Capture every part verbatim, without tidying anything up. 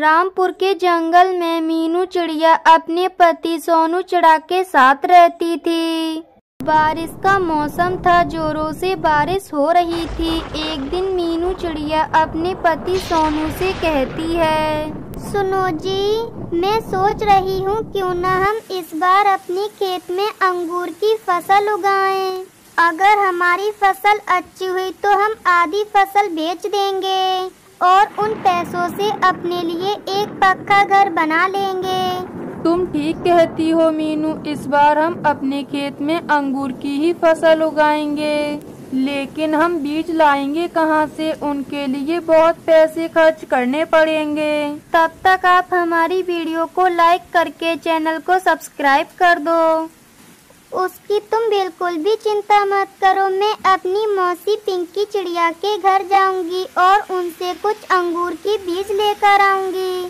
रामपुर के जंगल में मीनू चिड़िया अपने पति सोनू चिड़ा के साथ रहती थी। बारिश का मौसम था, जोरों से बारिश हो रही थी। एक दिन मीनू चिड़िया अपने पति सोनू से कहती है, सुनो जी, मैं सोच रही हूँ क्यों ना हम इस बार अपने खेत में अंगूर की फसल उगाएं। अगर हमारी फसल अच्छी हुई तो हम आधी फसल बेच देंगे और उन पैसों से अपने लिए एक पक्का घर बना लेंगे। तुम ठीक कहती हो मीनू, इस बार हम अपने खेत में अंगूर की ही फसल उगाएंगे, लेकिन हम बीज लाएंगे कहाँ से? उनके लिए बहुत पैसे खर्च करने पड़ेंगे। तब तक आप हमारी वीडियो को लाइक करके चैनल को सब्सक्राइब कर दो। उसकी तुम बिल्कुल भी चिंता मत करो, मैं अपनी मौसी पिंकी चिड़िया के घर जाऊंगी और उनसे कुछ अंगूर के बीज लेकर आऊंगी।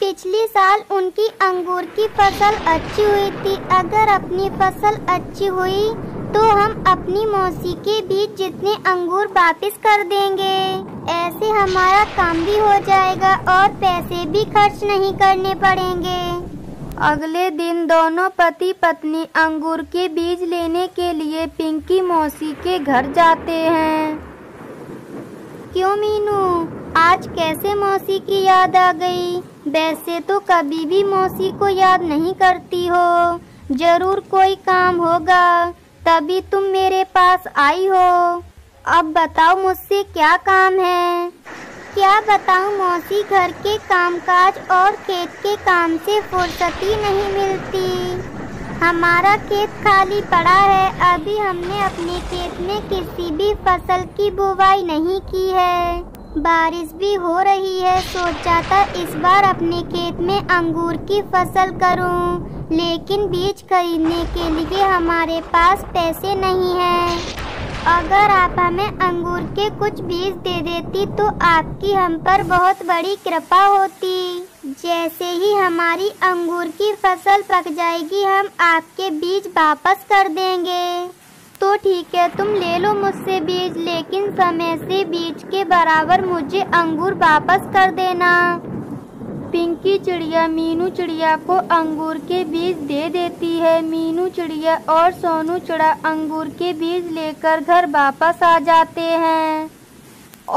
पिछले साल उनकी अंगूर की फसल अच्छी हुई थी। अगर अपनी फसल अच्छी हुई तो हम अपनी मौसी के बीज जितने अंगूर वापस कर देंगे। ऐसे हमारा काम भी हो जाएगा और पैसे भी खर्च नहीं करने पड़ेंगे। अगले दिन दोनों पति पत्नी अंगूर के बीज लेने के लिए पिंकी मौसी के घर जाते हैं। क्यों मीनू, आज कैसे मौसी की याद आ गई? वैसे तो कभी भी मौसी को याद नहीं करती हो। जरूर कोई काम होगा तभी तुम मेरे पास आई हो। अब बताओ मुझसे क्या काम है? क्या बताऊं मौसी, घर के कामकाज और खेत के काम से फुर्सत ही नहीं मिलती। हमारा खेत खाली पड़ा है, अभी हमने अपने खेत में किसी भी फसल की बुवाई नहीं की है। बारिश भी हो रही है, सोचा था इस बार अपने खेत में अंगूर की फसल करूं, लेकिन बीज खरीदने के लिए हमारे पास पैसे नहीं हैं। अगर आप हमें अंगूर के कुछ बीज दे देती तो आपकी हम पर बहुत बड़ी कृपा होती। जैसे ही हमारी अंगूर की फसल पक जाएगी हम आपके बीज वापस कर देंगे। तो ठीक है, तुम ले लो मुझसे बीज, लेकिन समय से बीज के बराबर मुझे अंगूर वापस कर देना। पिंकी चिड़िया मीनू चिड़िया को अंगूर के बीज दे देती है। मीनू चिड़िया और सोनू चिड़ा अंगूर के बीज लेकर घर वापस आ जाते हैं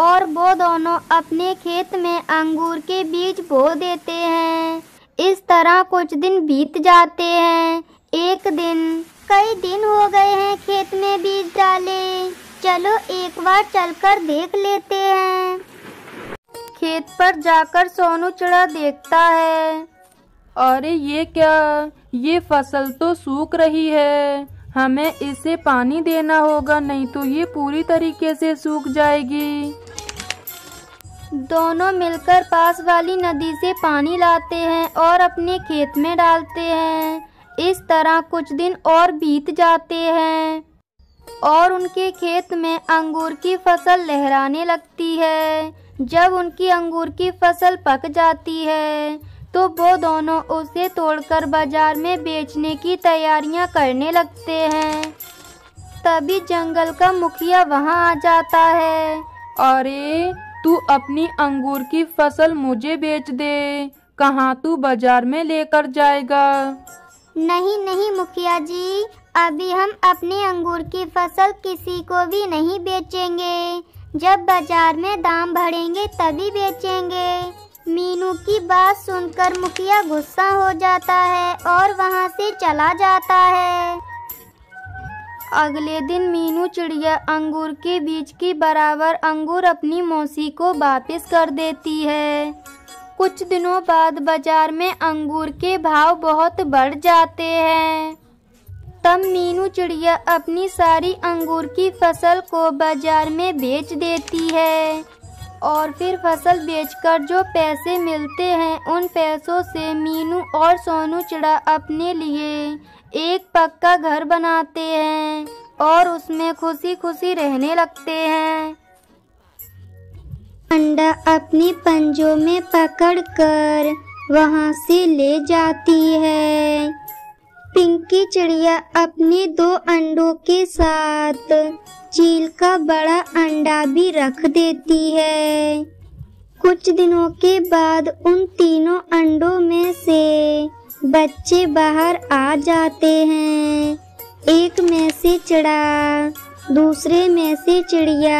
और वो दोनों अपने खेत में अंगूर के बीज बो देते हैं। इस तरह कुछ दिन बीत जाते हैं। एक दिन, कई दिन हो गए हैं खेत में बीज डाले, चलो एक बार चलकर देख लेते हैं। खेत पर जाकर सोनू चिड़ा देखता है, अरे ये क्या, ये फसल तो सूख रही है, हमें इसे पानी देना होगा नहीं तो ये पूरी तरीके से सूख जाएगी। दोनों मिलकर पास वाली नदी से पानी लाते हैं और अपने खेत में डालते हैं। इस तरह कुछ दिन और बीत जाते हैं और उनके खेत में अंगूर की फसल लहराने लगती है। जब उनकी अंगूर की फसल पक जाती है तो वो दोनों उसे तोड़कर बाजार में बेचने की तैयारियां करने लगते हैं। तभी जंगल का मुखिया वहां आ जाता है। अरे तू अपनी अंगूर की फसल मुझे बेच दे, कहां तू बाजार में लेकर जाएगा? नहीं नहीं मुखिया जी, अभी हम अपने अंगूर की फसल किसी को भी नहीं बेचेंगे, जब बाजार में दाम बढ़ेंगे तभी बेचेंगे। मीनू की बात सुनकर मुखिया गुस्सा हो जाता है और वहां से चला जाता है। अगले दिन मीनू चिड़िया अंगूर के बीज की बराबर अंगूर अपनी मौसी को वापस कर देती है। कुछ दिनों बाद बाजार में अंगूर के भाव बहुत बढ़ जाते हैं। तब मीनू चिड़िया अपनी सारी अंगूर की फसल को बाजार में बेच देती है और फिर फसल बेचकर जो पैसे मिलते हैं उन पैसों से मीनू और सोनू चिड़ा अपने लिए एक पक्का घर बनाते हैं और उसमें खुशी खुशी रहने लगते हैं। अंडा अपने पंजों में पकड़कर वहां से ले जाती है। पिंकी चिड़िया अपने दो अंडों के साथ चील का बड़ा अंडा भी रख देती है। कुछ दिनों के बाद उन तीनों अंडों में से बच्चे बाहर आ जाते हैं। एक में से चिड़ा, दूसरे में से चिड़िया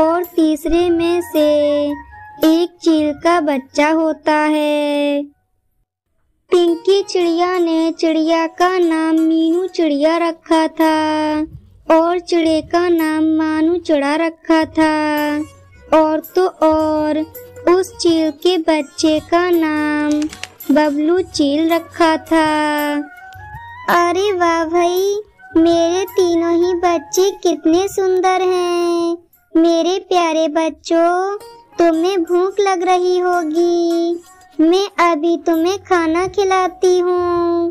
और तीसरे में से एक चील का बच्चा होता है। पिंकी चिड़िया ने चिड़िया का नाम मीनू चिड़िया रखा था और चिड़े का नाम मानू चिड़ा रखा था और तो और उस चील के बच्चे का नाम बबलू चील रखा था। अरे वाह भाई, मेरे तीनों ही बच्चे कितने सुंदर हैं। मेरे प्यारे बच्चों, तुम्हें भूख लग रही होगी, मैं अभी तुम्हें खाना खिलाती हूँ।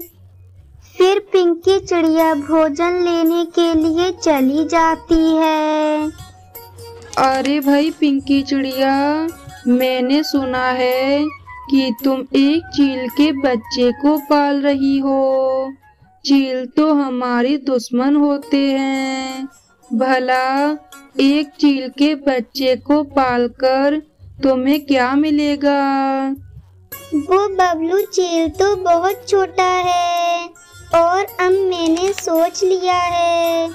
फिर पिंकी चिड़िया भोजन लेने के लिए चली जाती है। अरे भाई पिंकी चिड़िया, मैंने सुना है कि तुम एक चील के बच्चे को पाल रही हो। चील तो हमारे दुश्मन होते हैं। भला एक चील के बच्चे को पालकर तुम्हें क्या मिलेगा? वो बबलू चील तो बहुत छोटा है और अब मैंने सोच लिया है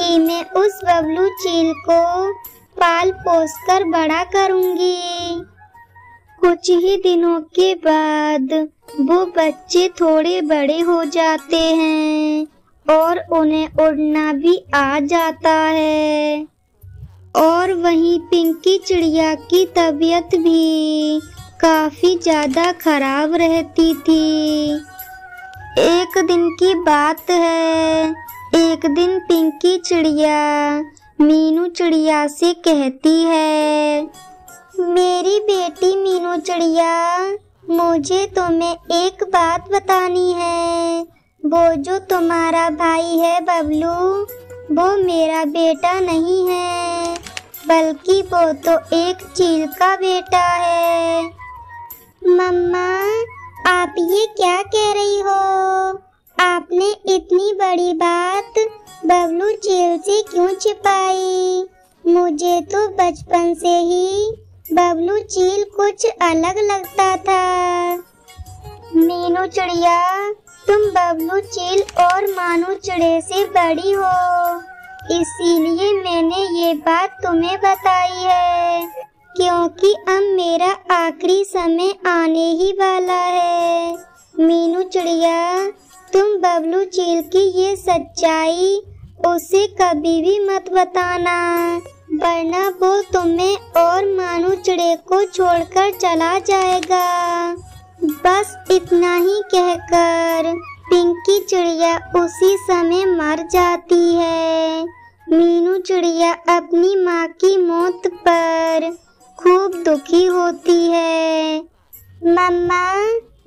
कि मैं उस बबलू चील को पाल पोस कर बड़ा करूंगी। कुछ ही दिनों के बाद वो बच्चे थोड़े बड़े हो जाते हैं और उन्हें उड़ना भी आ जाता है। और वहीं पिंकी चिड़िया की तबीयत भी काफी ज्यादा खराब रहती थी। एक दिन की बात है, एक दिन पिंकी चिड़िया मीनू चिड़िया से कहती है, मेरी बेटी मीनू चिड़िया, मुझे तुम्हें एक बात बतानी है। वो जो तुम्हारा भाई है बबलू, वो मेरा बेटा नहीं है, बल्कि वो तो एक चील का बेटा है। मम्मा, आप ये क्या कह रही हो? आपने इतनी बड़ी बात बबलू चील से क्यों छिपाई? मुझे तो बचपन से ही बबलू चील कुछ अलग लगता था। मीनू चिड़िया, तुम बबलू चील और मानू चिड़े से बड़ी हो, इसीलिए मैंने ये बात तुम्हें बताई है, क्योंकि अब मेरा आखिरी समय आने ही वाला है। मीनू चिड़िया, तुम बबलू चील की ये सच्चाई उसे कभी भी मत बताना, वरना वो तुम्हें और मानू चिड़े को छोड़कर चला जाएगा। बस इतना ही कहकर पिंकी चिड़िया उसी समय मर जाती है। मीनू चिड़िया अपनी माँ की मौत पर खूब दुखी होती है। मम्मा,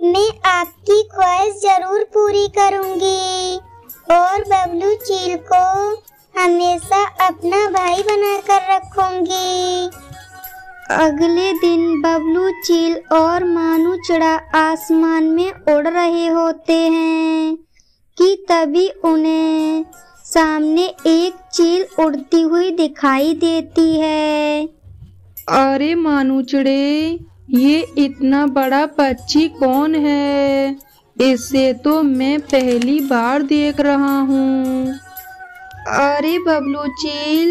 मैं आपकी ख्वाहिश जरूर पूरी करूंगी और बबलू चील को हमेशा अपना भाई बनाकर रखूंगी। अगले दिन बबलू चील और मानू चिड़ा आसमान में उड़ रहे होते हैं कि तभी उन्हें सामने एक चील उड़ती हुई दिखाई देती है। अरे मानू चिड़े, ये इतना बड़ा पक्षी कौन है? इसे तो मैं पहली बार देख रहा हूँ। अरे बबलू चील,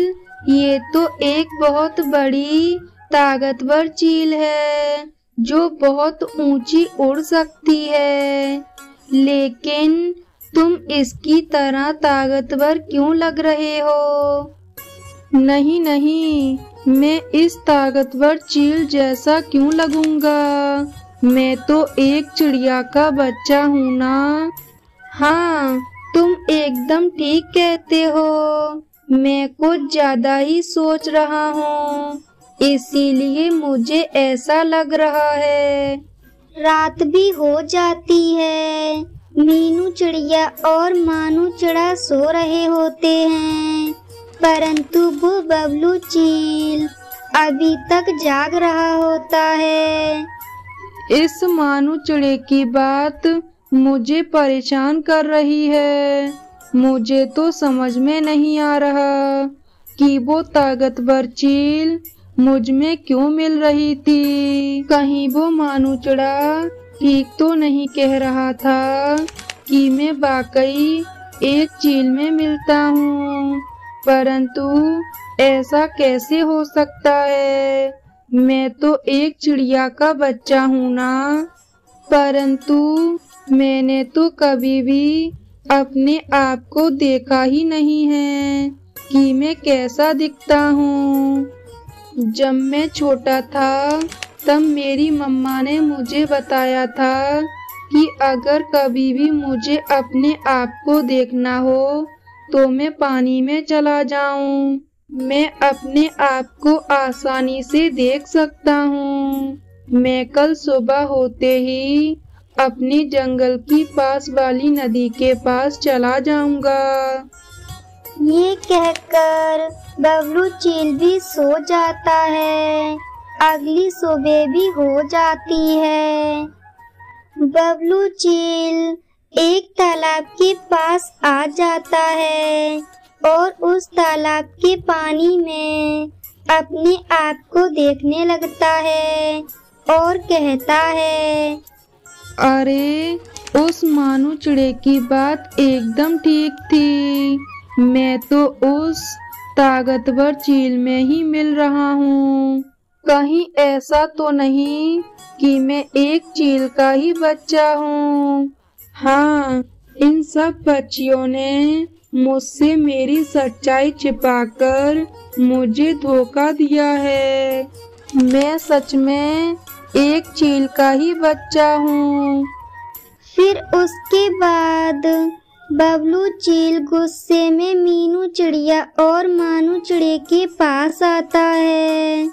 ये तो एक बहुत बड़ी ताकतवर चील है जो बहुत ऊंची उड़ सकती है, लेकिन तुम इसकी तरह ताकतवर क्यों लग रहे हो? नहीं नहीं, मैं इस ताकतवर चील जैसा क्यों लगूंगा? मैं तो एक चिड़िया का बच्चा हूँ ना। हाँ, तुम एकदम ठीक कहते हो, मैं कुछ ज्यादा ही सोच रहा हूँ, इसीलिए मुझे ऐसा लग रहा है। रात भी हो जाती है। मीनू चिड़िया और मानू चिड़ा सो रहे होते हैं, परंतु वो बबलू चील अभी तक जाग रहा होता है। इस मानू चिड़े की बात मुझे परेशान कर रही है। मुझे तो समझ में नहीं आ रहा कि वो ताकतवर चील मुझ में क्यों मिल रही थी। कहीं वो मानुचड़ा ठीक तो नहीं कह रहा था कि मैं वाकई एक चील में मिलता हूँ, परंतु ऐसा कैसे हो सकता है, मैं तो एक चिड़िया का बच्चा हूँ ना। परंतु मैंने तो कभी भी अपने आप को देखा ही नहीं है कि मैं कैसा दिखता हूँ। जब मैं छोटा था तब मेरी मम्मा ने मुझे बताया था कि अगर कभी भी मुझे अपने आप को देखना हो तो मैं पानी में चला जाऊं, मैं अपने आप को आसानी से देख सकता हूं। मैं कल सुबह होते ही अपने जंगल की पास वाली नदी के पास चला जाऊंगा। ये कहकर बबलू चील भी सो जाता है। अगली सुबह भी हो जाती है। बबलू चील एक तालाब के पास आ जाता है और उस तालाब के पानी में अपने आप को देखने लगता है और कहता है, अरे उस मानू चिड़े की बात एकदम ठीक थी, मैं तो उस ताकतवर चील में ही मिल रहा हूँ। कहीं ऐसा तो नहीं कि मैं एक चील का ही बच्चा हूँ। हाँ, इन सब बच्चियों ने मुझसे मेरी सच्चाई छिपाकर मुझे धोखा दिया है। मैं सच में एक चील का ही बच्चा हूँ। फिर उसके बाद बबलू चील गुस्से में मीनू चिड़िया और मानू चिड़े के पास आता है।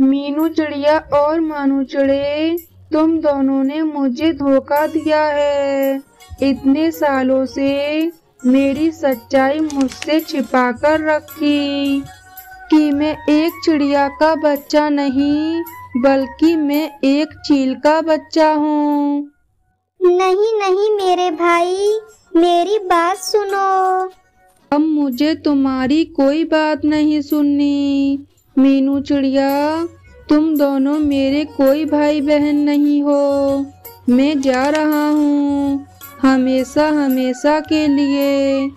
मीनू चिड़िया और मानू चिड़े, तुम दोनों ने मुझे धोखा दिया है। इतने सालों से मेरी सच्चाई मुझसे छिपा कर रखी कि मैं एक चिड़िया का बच्चा नहीं बल्कि मैं एक चील का बच्चा हूँ। नहीं नहीं मेरे भाई, मेरी बात सुनो। अब मुझे तुम्हारी कोई बात नहीं सुननी। मीनू चिड़िया, तुम दोनों मेरे कोई भाई बहन नहीं हो। मैं जा रहा हूँ, हमेशा हमेशा के लिए।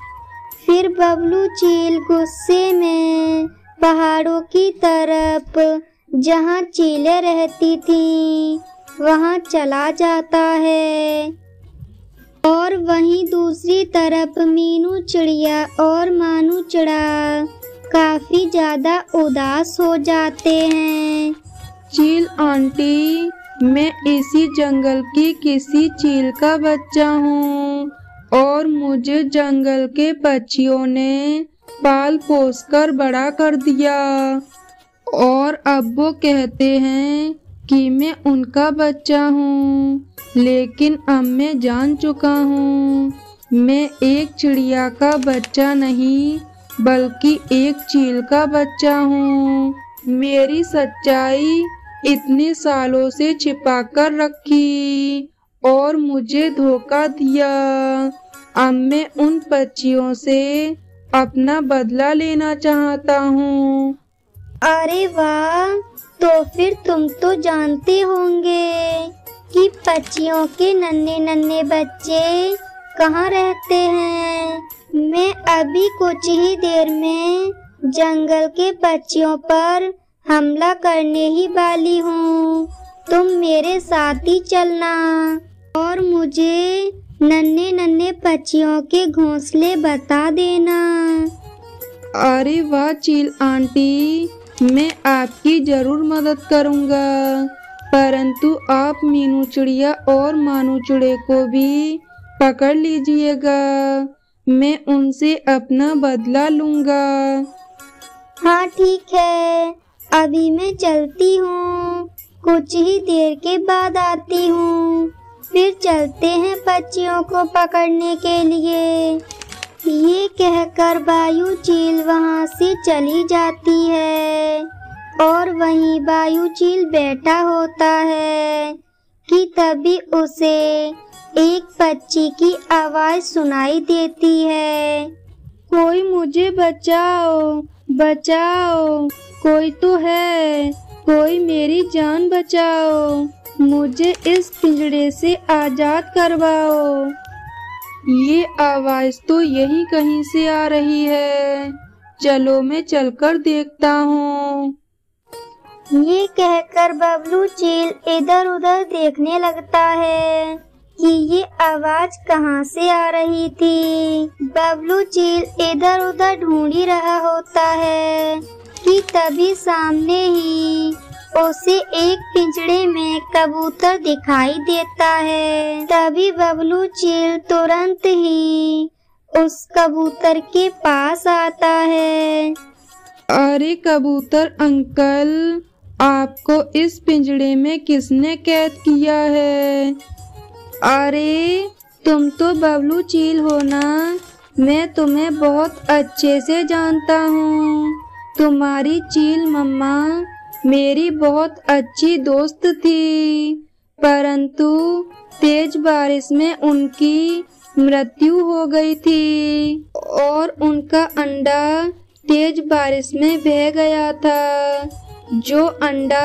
फिर बबलू चील गुस्से में पहाड़ों की तरफ जहाँ चीलें रहती थीं वहाँ चला जाता है और वहीं दूसरी तरफ मीनू चिड़िया और मानू चिड़ा काफी ज्यादा उदास हो जाते हैं। चील आंटी, मैं इसी जंगल की किसी चील का बच्चा हूँ और मुझे जंगल के पक्षियों ने पाल पोस कर बड़ा कर दिया और अब वो कहते हैं कि मैं उनका बच्चा हूँ, लेकिन अब मैं जान चुका हूँ मैं एक चिड़िया का बच्चा नहीं बल्कि एक चील का बच्चा हूँ। मेरी सच्चाई इतने सालों से छिपा कर रखी और मुझे धोखा दिया। अब मैं उन पक्षियों से अपना बदला लेना चाहता हूँ। अरे वाह, तो फिर तुम तो जानते होंगे कि पक्षियों के नन्हे नन्हे बच्चे कहाँ रहते हैं। मैं अभी कुछ ही देर में जंगल के पक्षियों पर हमला करने ही वाली हूँ। तुम मेरे साथ ही चलना और मुझे नन्हे नन्हे पक्षियों के घोंसले बता देना। अरे वाह चील आंटी, मैं आपकी जरूर मदद करूँगा, परंतु आप मीनू चिड़िया और मानू चिड़े को भी पकड़ लीजिएगा, मैं उनसे अपना बदला लूँगा। हाँ ठीक है, अभी मैं चलती हूँ, कुछ ही देर के बाद आती हूँ। फिर चलते हैं पक्षियों को पकड़ने के लिए। ये कहकर वायु चील वहाँ से चली जाती है और वहीं वायु चील बैठा होता है कि तभी उसे एक पक्षी की आवाज़ सुनाई देती है, कोई मुझे बचाओ बचाओ। कोई तो है, कोई मेरी जान बचाओ, मुझे इस पिंजड़े से आजाद करवाओ। ये आवाज तो यही कहीं से आ रही है, चलो मैं चलकर देखता हूँ। ये कहकर बबलू चील इधर उधर देखने लगता है कि ये आवाज कहाँ से आ रही थी। बबलू चील इधर उधर ढूंढ ही रहा होता है कि तभी सामने ही उसे एक पिंजड़े में कबूतर दिखाई देता है। तभी बबलू चील तुरंत ही उस कबूतर के पास आता है। अरे कबूतर अंकल, आपको इस पिंजड़े में किसने कैद किया है? अरे तुम तो बबलू चील हो ना, मैं तुम्हें बहुत अच्छे से जानता हूँ। तुम्हारी चील मम्मा मेरी बहुत अच्छी दोस्त थी, परंतु तेज बारिश में उनकी मृत्यु हो गई थी और उनका अंडा तेज बारिश में बह गया था। जो अंडा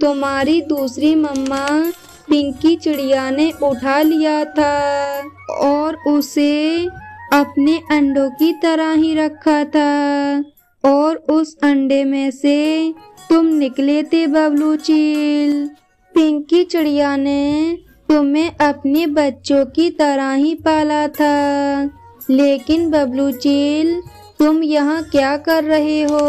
तुम्हारी दूसरी मम्मा पिंकी चिड़िया ने उठा लिया था और उसे अपने अंडों की तरह ही रखा था, और उस अंडे में से तुम निकले थे बबलू चील। पिंकी चिड़िया ने तुम्हें अपने बच्चों की तरह ही पाला था। लेकिन बबलू चील, तुम यहाँ क्या कर रहे हो?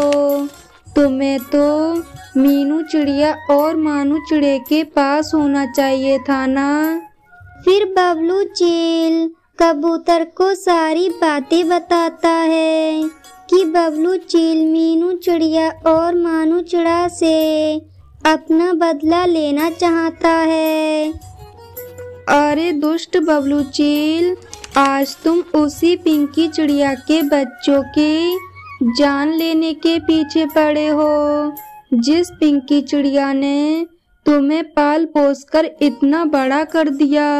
तुम्हें तो मीनू चिड़िया और मानू चिड़े के पास होना चाहिए था ना। फिर बबलू चील कबूतर को सारी बातें बताता है कि बबलू चील मीनू चिड़िया और मानू चिड़ा से अपना बदला लेना चाहता है। अरे दुष्ट बबलू चील, आज तुम उसी पिंकी चिड़िया के बच्चों की जान लेने के पीछे पड़े हो, जिस पिंकी चिड़िया ने तुम्हें पाल पोस कर इतना बड़ा कर दिया।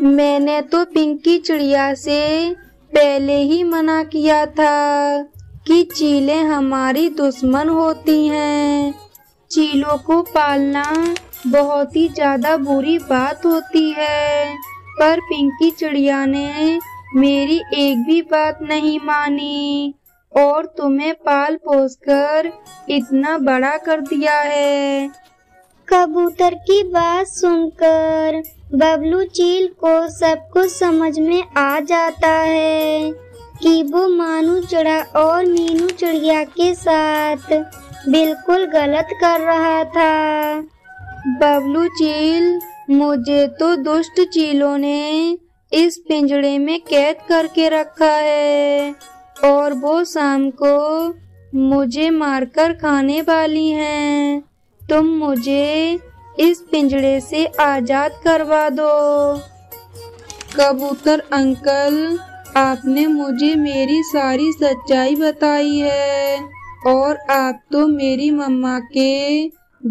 मैंने तो पिंकी चिड़िया से पहले ही मना किया था कि चीलें हमारी दुश्मन होती हैं। चीलों को पालना बहुत ही ज़्यादा बुरी बात होती है, पर पिंकी चिड़िया ने मेरी एक भी बात नहीं मानी और तुम्हें पाल पोसकर इतना बड़ा कर दिया है। कबूतर की बात सुनकर बबलू चील को सब कुछ समझ में आ जाता है कि वो मानू चिड़ा और मीनू चिड़िया के साथ बिल्कुल गलत कर रहा था। बबलू चील, मुझे तो दुष्ट चीलों ने इस पिंजड़े में कैद करके रखा है और वो शाम को मुझे मारकर खाने वाली हैं। तुम मुझे इस पिंजड़े से आजाद करवा दो। कबूतर अंकल, आपने मुझे मेरी सारी सच्चाई बताई है और आप तो मेरी मम्मा के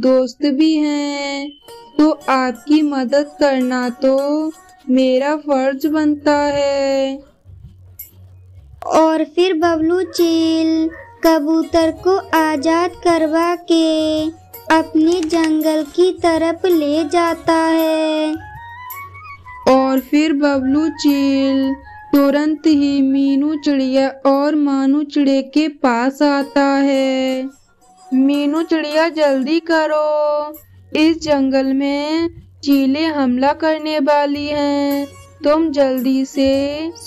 दोस्त भी हैं, तो आपकी मदद करना तो मेरा फर्ज बनता है। और फिर बबलू चील कबूतर को आजाद करवा के अपने जंगल की तरफ ले जाता है। और फिर बबलू चील तुरंत ही मीनू चिड़िया और मानू चिड़े के पास आता है। मीनू चिड़िया, जल्दी करो, इस जंगल में चीले हमला करने वाली हैं। तुम जल्दी से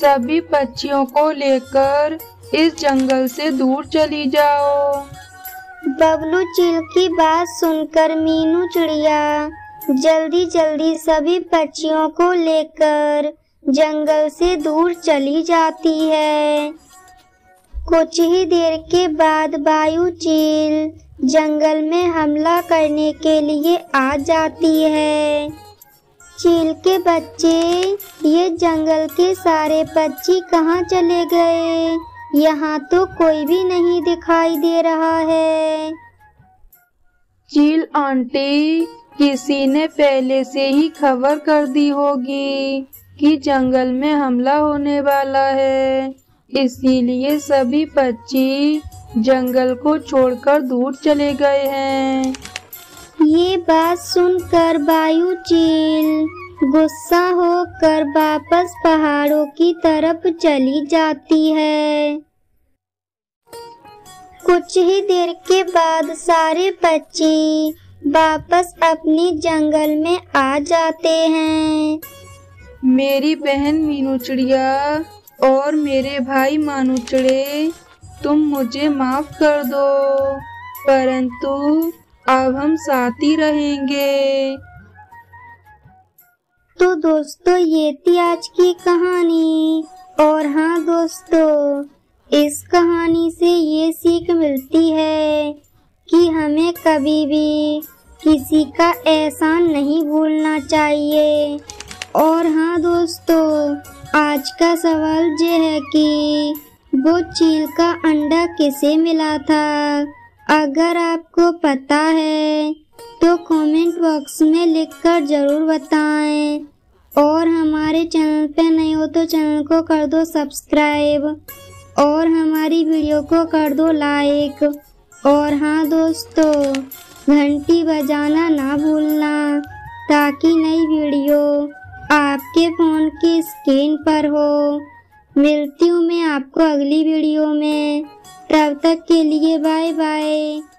सभी पक्षियों को लेकर इस जंगल से दूर चली जाओ। बबलू चील की बात सुनकर मीनू चिड़िया जल्दी जल्दी सभी पक्षियों को लेकर जंगल से दूर चली जाती है। कुछ ही देर के बाद वायु चील जंगल में हमला करने के लिए आ जाती है। चील के बच्चे, ये जंगल के सारे पक्षी कहाँ चले गए? यहाँ तो कोई भी नहीं दिखाई दे रहा है। चील आंटी, किसी ने पहले से ही खबर कर दी होगी कि जंगल में हमला होने वाला है, इसीलिए सभी पक्षी जंगल को छोड़कर दूर चले गए हैं। ये बात सुनकर वायु चील गुस्सा होकर वापस पहाड़ों की तरफ चली जाती है। कुछ ही देर के बाद सारे पक्षी वापस अपने जंगल में आ जाते हैं। मेरी बहन मीनू चिड़िया और मेरे भाई मानू चिड़े, तुम मुझे माफ कर दो, परंतु अब हम साथी रहेंगे। तो दोस्तों, ये थी आज की कहानी। और हाँ दोस्तों, इस कहानी से ये सीख मिलती है कि हमें कभी भी किसी का एहसान नहीं भूलना चाहिए। और हाँ दोस्तों, आज का सवाल ये है कि वो चील का अंडा किसे मिला था? अगर आपको पता है तो कमेंट बॉक्स में लिखकर जरूर बताएं। और हमारे चैनल पे नए हो तो चैनल को कर दो सब्सक्राइब और हमारी वीडियो को कर दो लाइक। और हाँ दोस्तों, घंटी बजाना ना भूलना ताकि नई वीडियो आपके फ़ोन की स्क्रीन पर हो। मिलती हूँ मैं आपको अगली वीडियो में, तब तक के लिए बाय बाय।